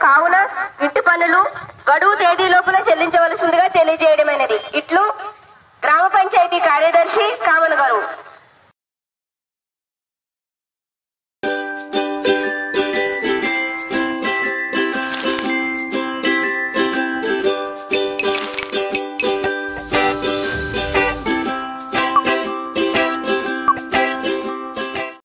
Kauna, inti panulu, gadu tedi lopula chellinchavalsundega